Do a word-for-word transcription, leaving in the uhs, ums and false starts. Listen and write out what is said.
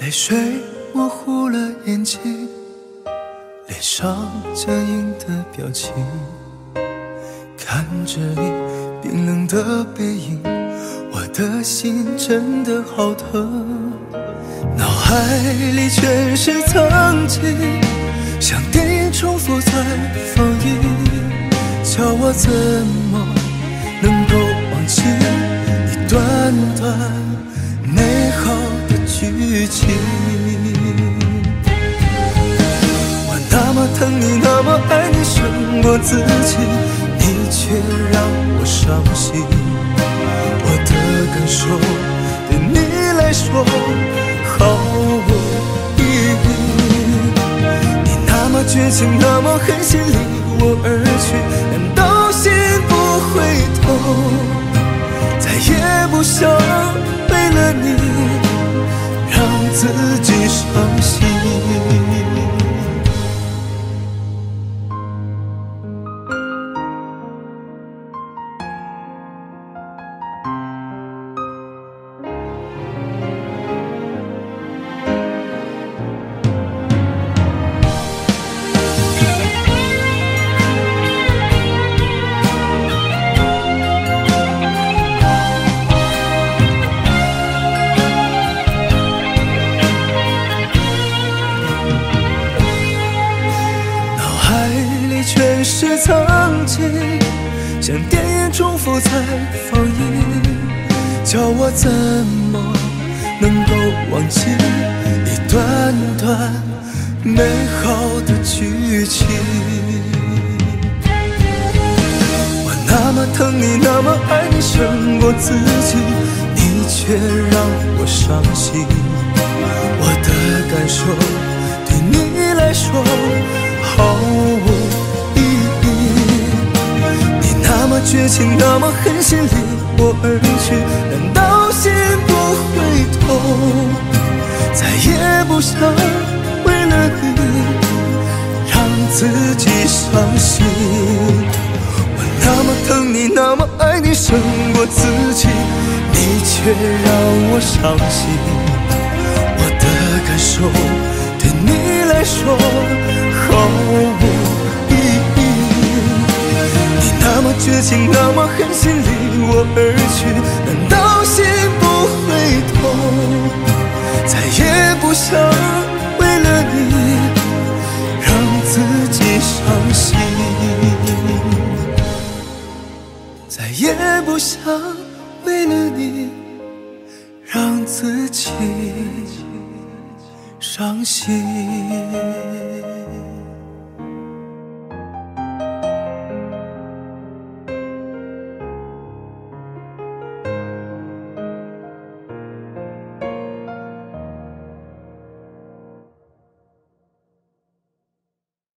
泪水模糊了眼睛，脸上僵硬的表情，看着你冰冷的背影，我的心真的好疼。脑海里全是曾经，想电影重复再放映，叫我怎么能够忘记一段段美好的剧情？我那么疼你，那么爱你，胜过自己，你却让我伤心。我的感受对你来说 毫无意义，你那么绝情，那么狠心，离我而去，难道心不回头？再也不想为了你让自己伤心。是曾经，像电影重复再放映，叫我怎么能够忘记一段段美好的剧情？我那么疼你，那么爱你，胜过自己，你却让我伤心。我的感受对你来说毫无 那么绝情，那么狠心，离我而去，难道心不回头？再也不想为了你让自己伤心。我那么疼你，那么爱你，胜过自己，你却让我伤心。我的感受对你来说毫无意义。 那么绝情，那么狠心，离我而去，难道心不回头？再也不想为了你让自己伤心，再也不想为了你让自己伤心。